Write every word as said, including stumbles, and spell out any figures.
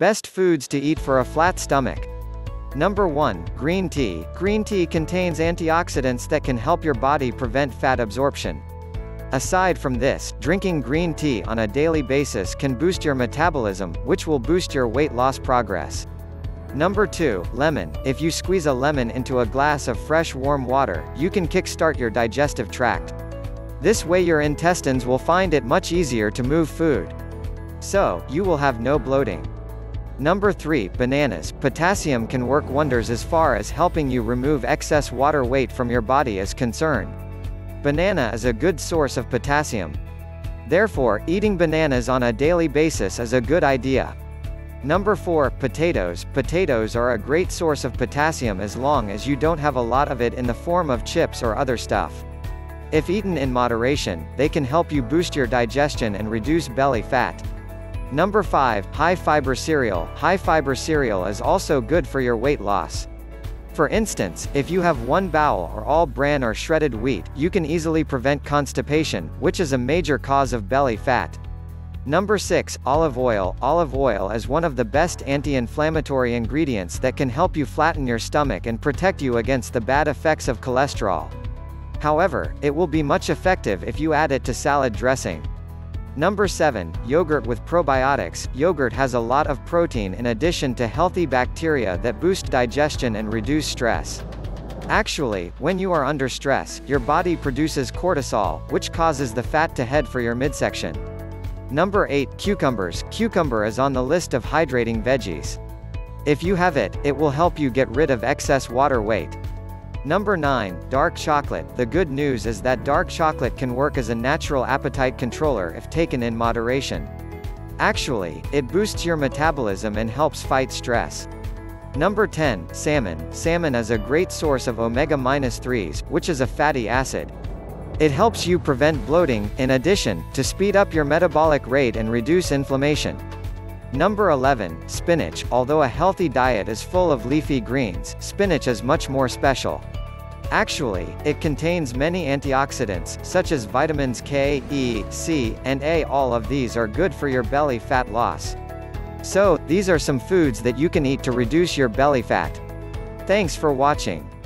Best foods to eat for a flat stomach. Number one. Green tea. Green tea contains antioxidants that can help your body prevent fat absorption. Aside from this, drinking green tea on a daily basis can boost your metabolism, which will boost your weight loss progress. Number two. Lemon. If you squeeze a lemon into a glass of fresh warm water, you can kickstart your digestive tract. This way your intestines will find it much easier to move food. So, you will have no bloating. Number three. Bananas. Potassium can work wonders as far as helping you remove excess water weight from your body is concerned. Banana is a good source of potassium. Therefore, eating bananas on a daily basis is a good idea. Number four. Potatoes. Potatoes are a great source of potassium as long as you don't have a lot of it in the form of chips or other stuff. If eaten in moderation, they can help you boost your digestion and reduce belly fat. Number five. High-fiber cereal. High-fiber cereal is also good for your weight loss. For instance, if you have one bowl or all bran or shredded wheat, you can easily prevent constipation, which is a major cause of belly fat. Number six. Olive oil. Olive oil is one of the best anti-inflammatory ingredients that can help you flatten your stomach and protect you against the bad effects of cholesterol. However, it will be much effective if you add it to salad dressing. Number seven. Yogurt with probiotics. Yogurt has a lot of protein in addition to healthy bacteria that boost digestion and reduce stress. Actually, when you are under stress, your body produces cortisol, which causes the fat to head for your midsection. Number eight. Cucumbers. Cucumber is on the list of hydrating veggies. If you have it, it will help you get rid of excess water weight. Number nine. Dark chocolate. The good news is that dark chocolate can work as a natural appetite controller if taken in moderation. Actually, it boosts your metabolism and helps fight stress. Number ten. Salmon. Salmon is a great source of omega threes, which is a fatty acid. It helps you prevent bloating, in addition, to speed up your metabolic rate and reduce inflammation. Number eleven. Spinach. Although a healthy diet is full of leafy greens, spinach is much more special. Actually, it contains many antioxidants, such as vitamins K, E, C, and A. All of these are good for your belly fat loss. So, these are some foods that you can eat to reduce your belly fat. Thanks for watching.